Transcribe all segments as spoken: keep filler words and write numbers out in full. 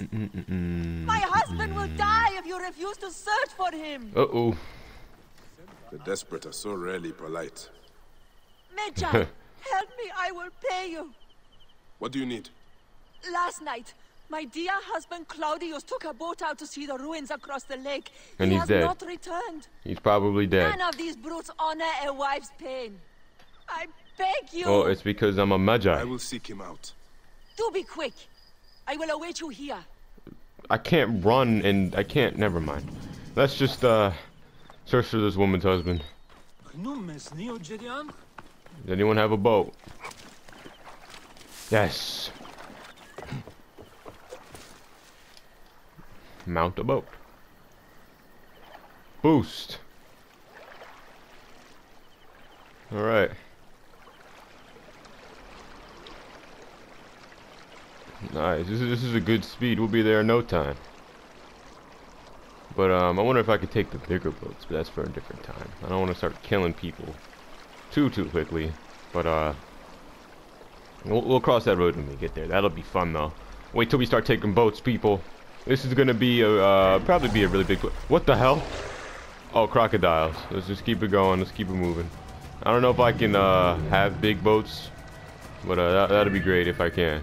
Mm-mm-mm-mm. My husband will die if you refuse to search for him. Uh-oh. The desperate are so rarely polite. Mecha, help me, I will pay you. What do you need? Last night, my dear husband Claudius took a boat out to see the ruins across the lake. And he he's has dead. not returned. He's probably dead. None of these brutes honor a wife's pain. I beg you. Oh, it's because I'm a Magi. I will seek him out. Do be quick. I will await you here. I can't run and I can't. Never mind. Let's just uh, search for this woman's husband. Does anyone have a boat? Yes. Mount a boat. Boost. All right. Nice. This is this is a good speed. We'll be there in no time. But um, I wonder if I could take the bigger boats. But that's for a different time. I don't want to start killing people too too quickly. But uh, we'll, we'll cross that road when we get there. That'll be fun though. Wait till we start taking boats, people. This is gonna be a uh, probably be a really big. What the hell? Oh, crocodiles. Let's just keep it going. Let's keep it moving. I don't know if I can uh, have big boats, but uh, that, that'd be great if I can.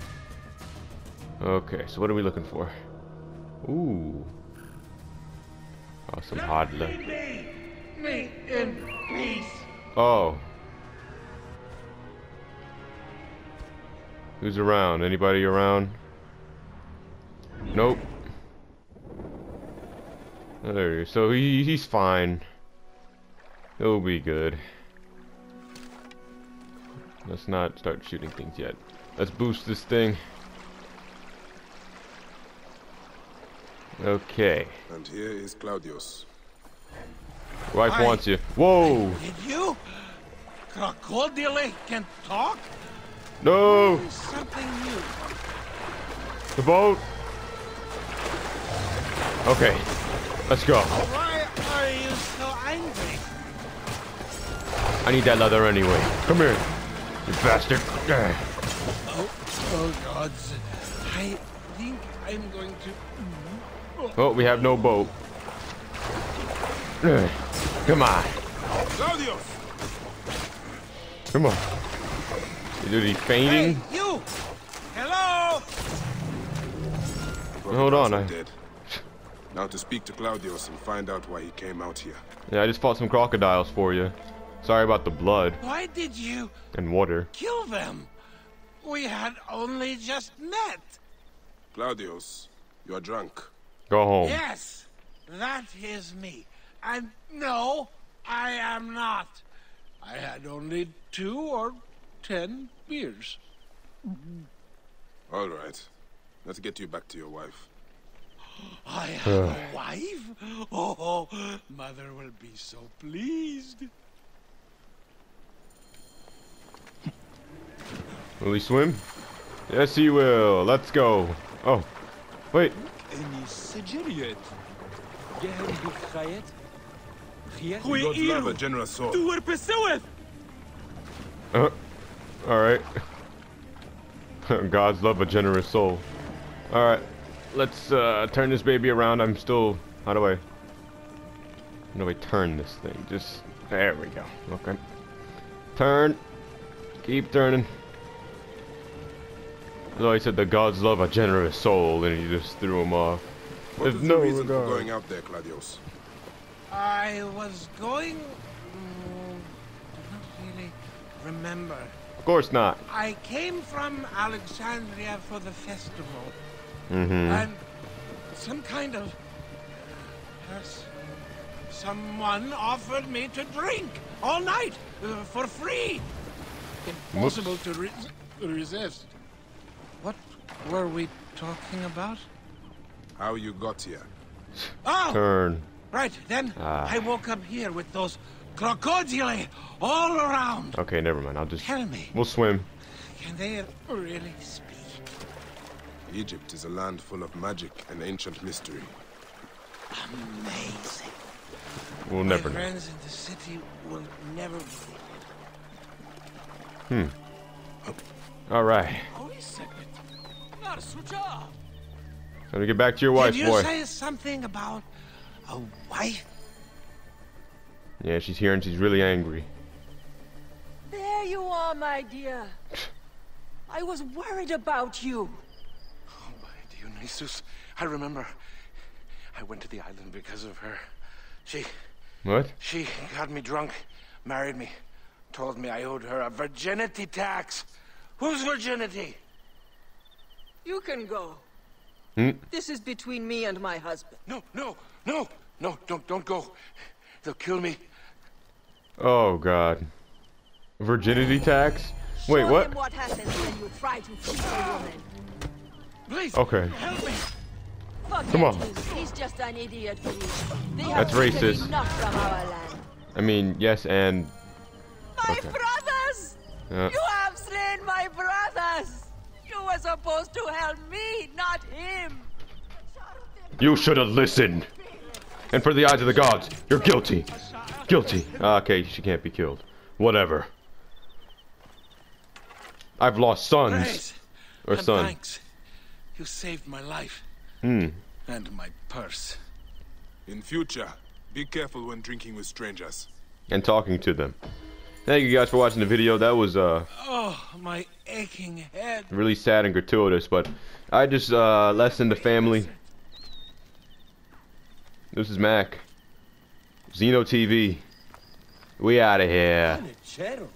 Okay, so what are we looking for? Ooh, awesome hodler. Me in peace. Oh, who's around? Anybody around? Nope. There. So he he's fine. He'll be good. Let's not start shooting things yet. Let's boost this thing. Okay. And here is Claudius. Wife I, wants you. Whoa! Did you? Crocodile can talk? No! Something new. The boat! Okay. Let's go. Why are you so angry? I need that leather anyway. Come here. You bastard. Oh, oh gods. I think I'm going to... Oh, we have no boat. Come on. Claudius. Come on. Dude, he's fainting. Hey, you. Hello. Hold on. I... Now to speak to Claudius and find out why he came out here. Yeah, I just fought some crocodiles for you. Sorry about the blood. Why did you and water kill them? We had only just met. Claudius, you are drunk. Go home. Yes, that is me. And no, I am not. I had only two or ten beers. All right. Let's get you back to your wife. I have a wife? Oh, oh, mother will be so pleased. Will he swim? Yes, he will. Let's go. Oh, wait. God love a generous soul. Uh, all right. God's love a generous soul. All right. Let's uh, turn this baby around. I'm still. How do I? How do I turn this thing? Just there we go. Okay. Turn. Keep turning. So he said the gods love a generous soul, and he just threw him off. What was the reason for going out there, Claudius? I was going. Um, I don't really remember. Of course not. I came from Alexandria for the festival. Mm-hmm. And some kind of uh, someone offered me to drink all night uh, for free. Impossible Whoops. to re resist. What were we talking about? How you got here? Oh, turn. Right then, ah. I woke up here with those crocodile all around. Okay, never mind. I'll just tell me. We'll swim. Can they really speak? Egypt is a land full of magic and ancient mystery. Amazing. We'll My never know. friends in the city will never believe it. Hmm. All right. Time to get back to your wife, boy. Did you say something about a wife? Yeah, she's here and she's really angry. There you are, my dear. I was worried about you. Oh, my dear Nisus, I remember. I went to the island because of her. She... What? She got me drunk, married me, told me I owed her a virginity tax. Whose virginity? You can go. Hmm? This is between me and my husband. No, no, no, no, don't, don't go. They'll kill me. Oh, God. Virginity tax? Wait, Show what? what happens when you try to treat a woman. Please, okay. Help me. Forget Come on. This. He's just an idiot. They That's racist. Not from our land. I mean, yes, and... My okay. brothers! Yeah. You have slain my brothers! You were supposed to help me, not him! You should have listened! And for the eyes of the gods, you're guilty! Guilty! Okay, she can't be killed. Whatever. I've lost sons. Or son. Thanks. You saved my life. Hmm. And my purse. In future, be careful when drinking with strangers. And talking to them. Thank you guys for watching the video. That was uh oh, my aching head. Really sad and gratuitous, but I just uh lessened the family. This is Mac. Zeno T V. We out of here.